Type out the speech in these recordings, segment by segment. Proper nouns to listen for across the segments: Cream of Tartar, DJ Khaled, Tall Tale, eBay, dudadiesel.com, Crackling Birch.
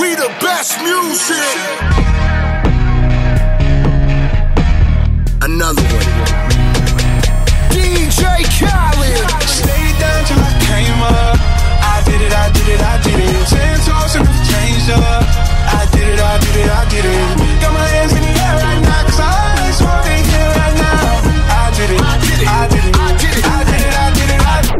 We the best music. Another one. DJ Khaled. Stayed down till I came up. I did it, I did it, I did it. 10 toes and I've changed up. I did it, I did it, I did it. Got my hands in the air right now, 'cause all this world ain't here right now. I did it, I did it, I did it, I did it, I did it, I did it, I did it.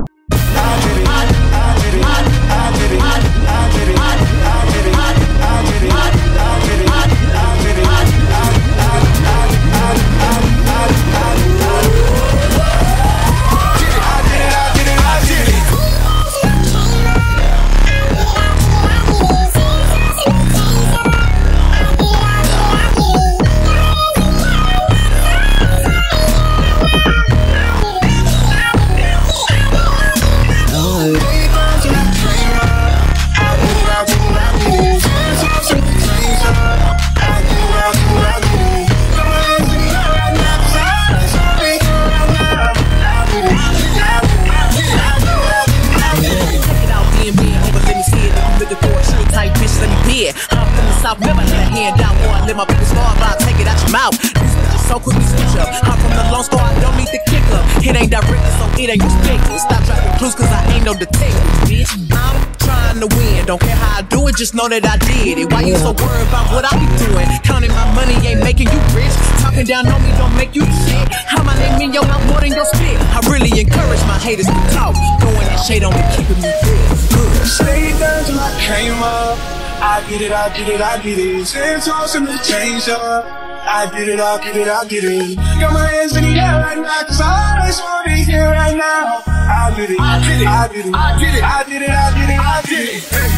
I've never had a handout, or I live my biggest bar, but I take it out your mouth. This bitch so quick to switch up. I'm from the Lone Star, I don't need the kick up. It ain't directed, so it ain't respected. Stop dropping clues, 'cause I ain't no detective, bitch. I'm trying to win. Don't care how I do it, just know that I did it. Why you so worried about what I be doing? Counting my money ain't making you rich. Talking down on me don't make you shit. How my name in your mouth more than your spit. I really encourage my haters to talk. Throwing that shade on me, keeping me real. Stayed down till I came up. I did it, I did it, I did it. 10 toes and I've changed up. I did it, I did it, I did it. Got my hands in the air right now, 'cause all this world ain't here right now. I did it, I did it, I did it, I did it, I did it, I did it, I did it. Hey,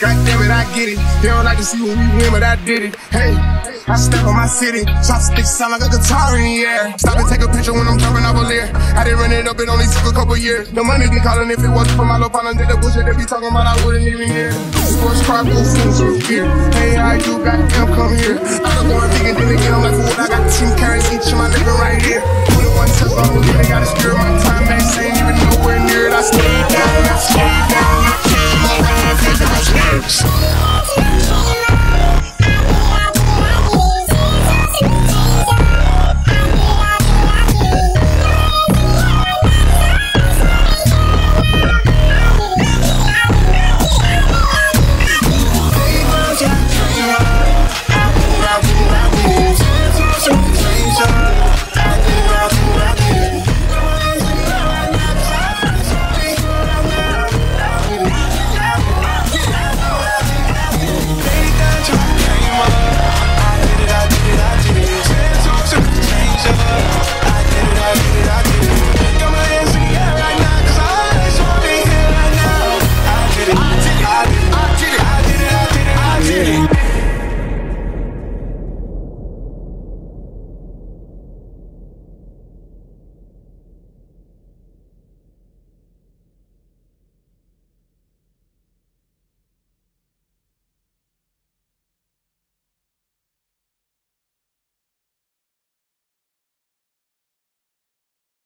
God damn it, I get it. They don't like to see what we win, but I did it. Hey, I step on my city, chopsticks sound like a guitar in the air. Stop and take a picture when I'm dropping off a lyric. I didn't run it up, it only took a couple years. The money be calling if it wasn't for my little partner. Did the bullshit they be talking about, I wouldn't even hear. Sports car, boots, sensors, gear. Hey, I do, goddamn, come here. I don't want to dig and then again, I'm like, what? I got 2 carries each of my living right here. 21 tips, I don't even got a spirit, my time ain't safe.